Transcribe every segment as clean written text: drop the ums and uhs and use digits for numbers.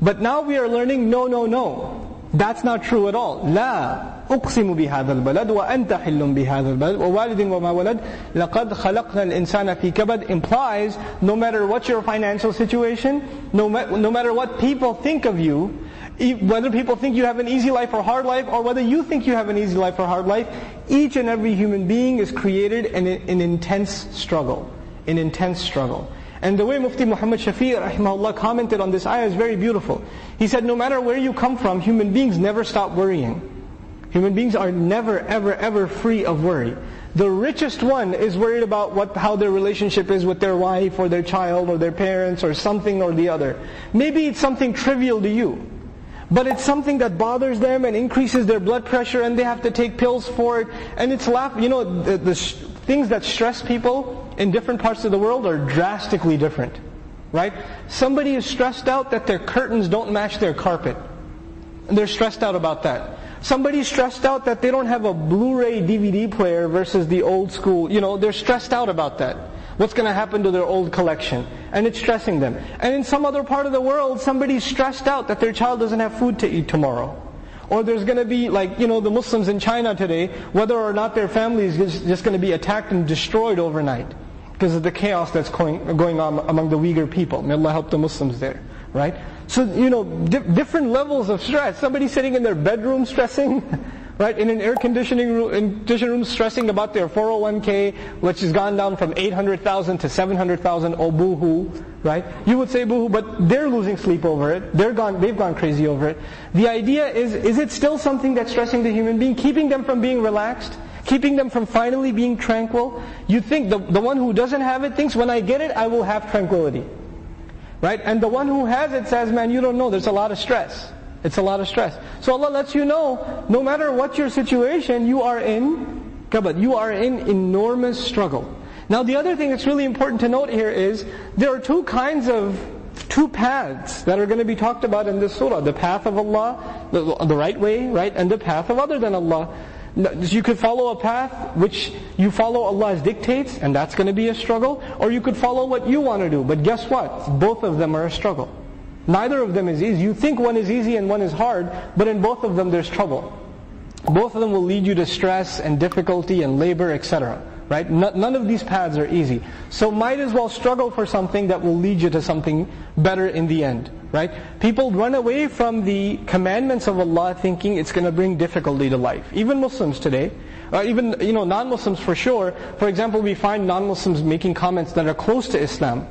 But now we are learning, no. That's not true at all. لا أقسم بهذا البلد وأنت حل بهذا البلد ووالد وما ولد لقد خلقنا الإنسان في كبد implies no matter what your financial situation, no matter what people think of you, whether people think you have an easy life or hard life, or whether you think you have an easy life or hard life, each and every human being is created in an intense struggle. And the way Mufti Muhammad Shafi'i rahimahullah commented on this ayah is very beautiful. He said, no matter where you come from, human beings never stop worrying. Human beings are never, ever free of worry. The richest one is worried about how their relationship is with their wife or their child or their parents or something or the other. Maybe it's something trivial to you, but it's something that bothers them and increases their blood pressure, and they have to take pills for it. And it's the things that stress people in different parts of the world are drastically different, right? Somebody is stressed out that their curtains don't match their carpet. And they're stressed out about that. Somebody's stressed out that they don't have a Blu-ray DVD player versus the old school, they're stressed out about that. What's going to happen to their old collection? And it's stressing them. And in some other part of the world, somebody's stressed out that their child doesn't have food to eat tomorrow. Or there's going to be, the Muslims in China today, whether or not their family is just going to be attacked and destroyed overnight, because of the chaos that's going on among the Uyghur people. May Allah help the Muslims there, right? So, different levels of stress. Somebody sitting in their bedroom stressing, right? In an air conditioning room stressing about their 401k, which has gone down from 800,000 to 700,000, oh boo-hoo, right? You would say boo-hoo, but they're losing sleep over it. They've gone crazy over it. The idea is it still something that's stressing the human being, keeping them from being relaxed? Keeping them from finally being tranquil? You think the one who doesn't have it thinks, when I get it, I will have tranquility. Right? And the one who has it says, man, you don't know, there's a lot of stress. It's a lot of stress. So Allah lets you know, no matter what your situation, you are in kabad. You are in enormous struggle. Now the other thing that's really important to note here is, there are two paths that are going to be talked about in this surah. The path of Allah, the right way, right? And the path of other than Allah. You could follow a path which you follow Allah's dictates, and that's going to be a struggle. Or you could follow what you want to do. But guess what? Both of them are a struggle. Neither of them is easy. You think one is easy and one is hard, but in both of them there's trouble. Both of them will lead you to stress and difficulty and labor, etc. Right? None of these paths are easy. So might as well struggle for something that will lead you to something better in the end. Right? People run away from the commandments of Allah thinking it's going to bring difficulty to life. Even Muslims today, or even non-Muslims for sure. For example, we find non-Muslims making comments that are close to Islam,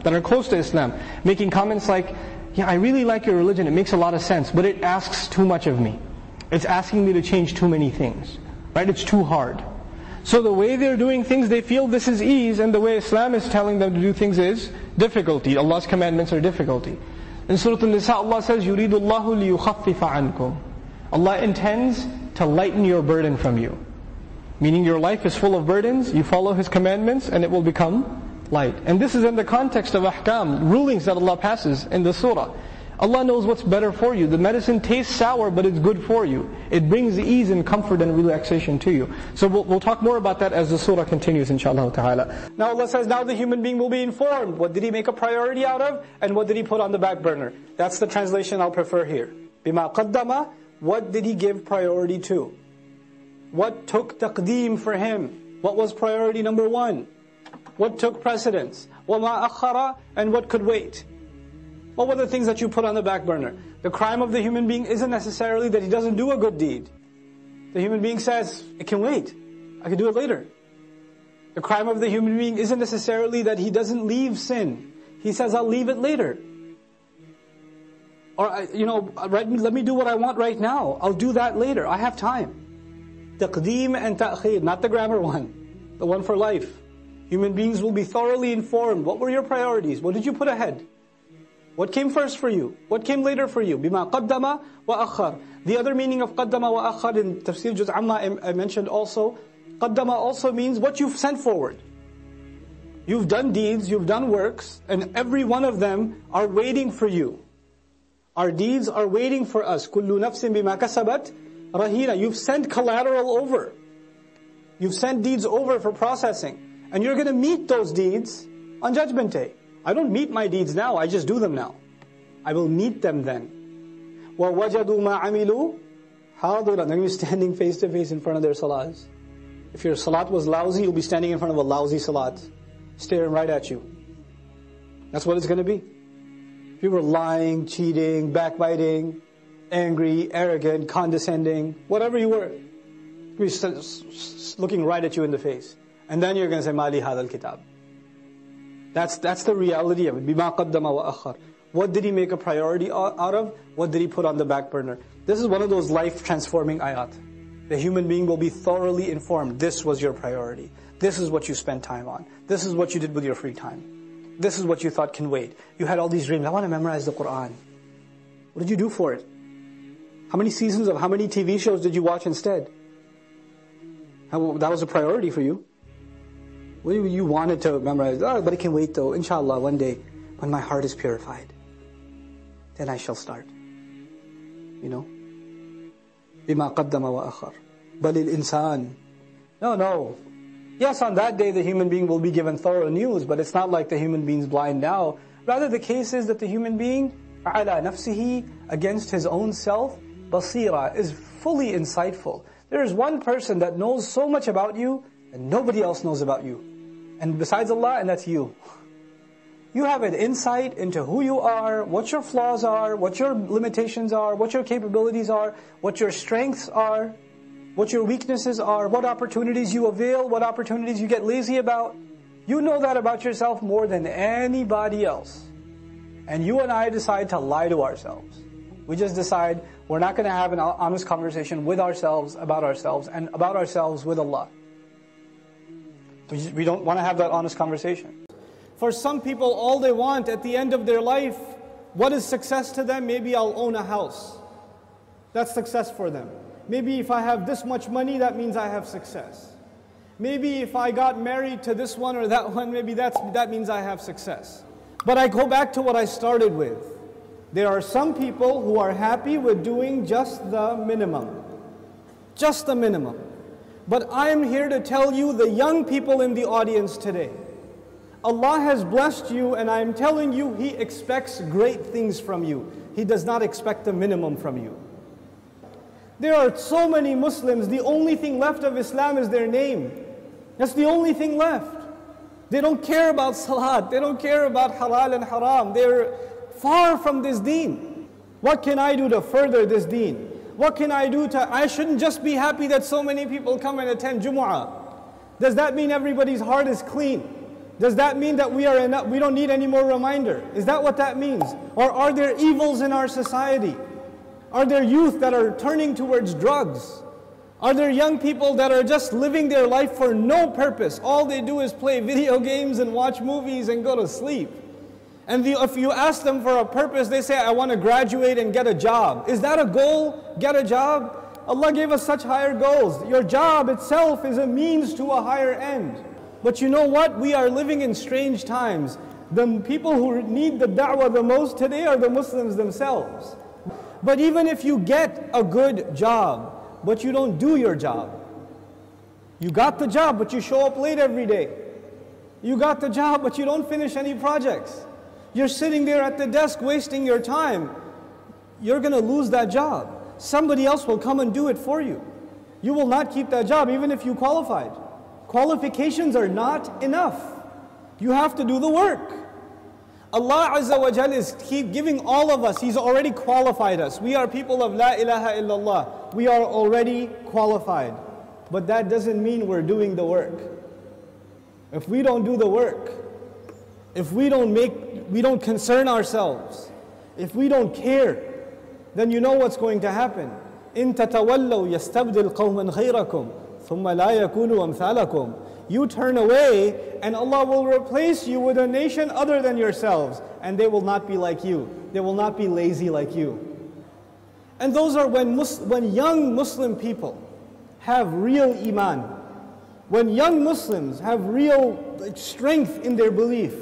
making comments like, yeah, I really like your religion, it makes a lot of sense, but it asks too much of me. It's asking me to change too many things. Right? It's too hard. So the way they're doing things, they feel this is ease, and the way Islam is telling them to do things is difficulty. Allah's commandments are difficulty. In Surah Al-Nisa, Allah says, يُرِيدُ اللَّهُ لِيُخَفِّفَ عَنْكُمْ. Allah intends to lighten your burden from you. Meaning your life is full of burdens, you follow His commandments, and it will become light. And this is in the context of ahkam, rulings that Allah passes in the surah. Allah knows what's better for you. The medicine tastes sour, but it's good for you. It brings ease and comfort and relaxation to you. So we'll talk more about that as the surah continues, inshallah ta'ala. Now Allah says, now the human being will be informed. What did he make a priority out of? And what did he put on the back burner? That's the translation I'll prefer here. Bima qaddama, what did he give priority to? What took taqdeem for him? What was priority number one? What took precedence? وَمَا أَخَّرَ, and what could wait? What were the things that you put on the back burner? The crime of the human being isn't necessarily that he doesn't do a good deed. The human being says, it can wait. I can do it later. The crime of the human being isn't necessarily that he doesn't leave sin. He says, I'll leave it later. Or, let me do what I want right now. I'll do that later. I have time. Taqdeem and ta'khir, not the grammar one. The one for life. Human beings will be thoroughly informed. What were your priorities? What did you put ahead? What came first for you? What came later for you? Bima qaddama wa akhar. The other meaning of qaddama wa akhar in Tafsir Juz Amma I mentioned also. Qaddama also means what you've sent forward. You've done deeds, you've done works, and every one of them are waiting for you. Our deeds are waiting for us. Kullu nafsin bima kasabat rahina. You've sent collateral over. You've sent deeds over for processing. And you're going to meet those deeds on Judgment Day. I don't meet my deeds now, I just do them now. I will meet them then. وَوَجَدُوا مَا عَمِلُوا حَاضِرًا. They're going to be standing face to face in front of their salats. If your salat was lousy, you'll be standing in front of a lousy salat, staring right at you. That's what it's going to be. If you were lying, cheating, backbiting, angry, arrogant, condescending, whatever you were, you're looking right at you in the face. And then you're going to say, Mali hadal kitab. That's the reality of it. Bima qaddama wa akhar. What did he make a priority out of? What did he put on the back burner? This is one of those life-transforming ayat. The human being will be thoroughly informed. This was your priority. This is what you spent time on. This is what you did with your free time. This is what you thought can wait. You had all these dreams. I want to memorize the Qur'an. What did you do for it? How many seasons of how many TV shows did you watch instead? That was a priority for you. What do you wanted to memorize? Oh, but it can wait though. Inshallah, one day when my heart is purified, then I shall start. You know? بِمَا قَدَّمَ وَأَخَرْ بَلِ الْإِنسَانِ. No. Yes, on that day the human being will be given thorough news, but it's not like the human being's blind now. Rather, the case is that the human being, عَلَى نَفْسِهِ, against his own self, basira, is fully insightful. There is one person that knows so much about you and nobody else knows about you. And besides Allah, and that's you. You have an insight into who you are, what your flaws are, what your limitations are, what your capabilities are, what your strengths are, what your weaknesses are, what opportunities you avail, what opportunities you get lazy about. You know that about yourself more than anybody else. And you and I decide to lie to ourselves. We just decide we're not going to have an honest conversation with ourselves and about ourselves with Allah. We don't want to have that honest conversation. For some people, all they want at the end of their life, what is success to them? Maybe I'll own a house. That's success for them. Maybe if I have this much money, that means I have success. Maybe if I got married to this one or that one, maybe that means I have success. But I go back to what I started with. There are some people who are happy with doing just the minimum. Just the minimum. But I am here to tell you, the young people in the audience today, Allah has blessed you, and I am telling you, He expects great things from you. He does not expect the minimum from you. There are so many Muslims, the only thing left of Islam is their name. That's the only thing left. They don't care about salat, they don't care about halal and haram. They're far from this deen. What can I do to further this deen? What can I do to... I shouldn't just be happy that so many people come and attend Jumu'ah. Does that mean everybody's heart is clean? Does that mean that we are enough? We don't need any more reminder? Is that what that means? Or are there evils in our society? Are there youth that are turning towards drugs? Are there young people that are just living their life for no purpose? All they do is play video games and watch movies and go to sleep. And if you ask them for a purpose, they say, I want to graduate and get a job. Is that a goal? Get a job? Allah gave us such higher goals. Your job itself is a means to a higher end. But you know what? We are living in strange times. The people who need the da'wah the most today are the Muslims themselves. But even if you get a good job, but you don't do your job. You got the job, but you show up late every day. You got the job, but you don't finish any projects. You're sitting there at the desk wasting your time. You're going to lose that job. Somebody else will come and do it for you. You will not keep that job even if you qualified. Qualifications are not enough. You have to do the work. Allah Azza wa Jal is keep giving all of us. He's already qualified us. We are people of La ilaha illallah. We are already qualified. But that doesn't mean we're doing the work. If we don't do the work, if we don't concern ourselves, if we don't care, then you know what's going to happen. In tatawallaw yastabdil qawman ghayrakum thumma la yakunu amthalakum. You turn away and Allah will replace you with a nation other than yourselves, and they will not be like you. They will not be lazy like you. And those are when young Muslim people have real iman, when young Muslims have real strength in their belief,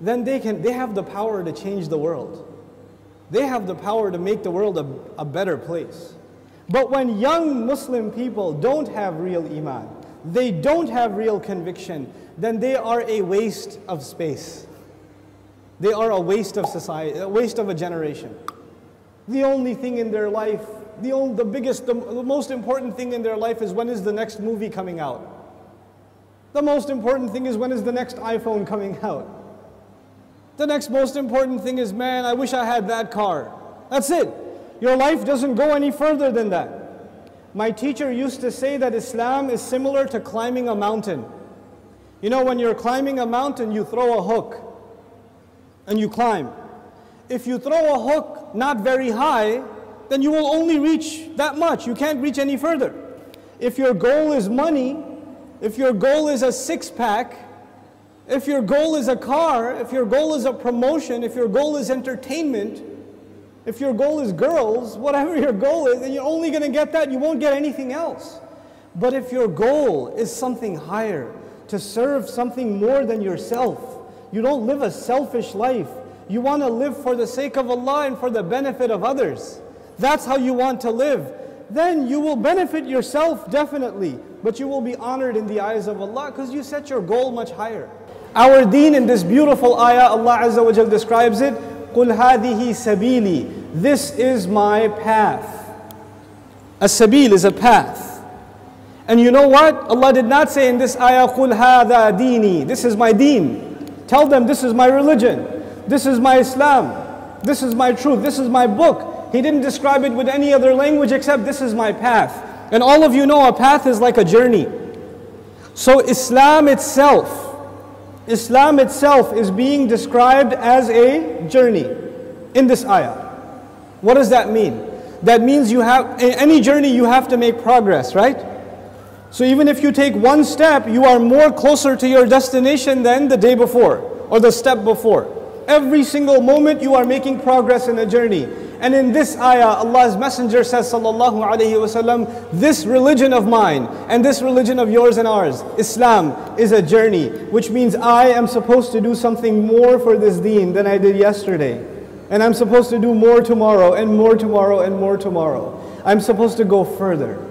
then they have the power to change the world. They have the power to make the world a better place. But when young Muslim people don't have real iman, they don't have real conviction, then they are a waste of space. They are a waste of society, a waste of a generation. the only thing in their life, the biggest, the most important thing in their life is when is the next movie coming out. The most important thing is when is the next iPhone coming out. The next most important thing is, man, I wish I had that car. That's it. Your life doesn't go any further than that. My teacher used to say that Islam is similar to climbing a mountain. You know, when you're climbing a mountain, you throw a hook and you climb. If you throw a hook not very high, then you will only reach that much. You can't reach any further. If your goal is money, if your goal is a six-pack, if your goal is a car, if your goal is a promotion, if your goal is entertainment, if your goal is girls, whatever your goal is, and you're only going to get that, you won't get anything else. But if your goal is something higher, to serve something more than yourself, you don't live a selfish life. You want to live for the sake of Allah and for the benefit of others. That's how you want to live. Then you will benefit yourself definitely, but you will be honored in the eyes of Allah because you set your goal much higher. Our deen in this beautiful ayah, Allah Azza wa Jal describes it, قُلْ هَذِهِ سَبِيلِي. This is my path. A sabil is a path. And you know what? Allah did not say in this ayah, قُلْ هَذَا دِينِي. This is my deen. Tell them this is my religion. This is my Islam. This is my truth. This is my book. He didn't describe it with any other language except this is my path. And all of you know a path is like a journey. So Islam itself is being described as a journey in this ayah. What does that mean? That means you have, in any journey you have to make progress, right? So even if you take one step, you are more closer to your destination than the day before or the step before. Every single moment you are making progress in a journey. And in this ayah, Allah's Messenger says, sallallahu alayhi wasallam, this religion of mine and this religion of yours and ours, Islam, is a journey, which means I am supposed to do something more for this deen than I did yesterday. And I'm supposed to do more tomorrow and more tomorrow and more tomorrow. I'm supposed to go further.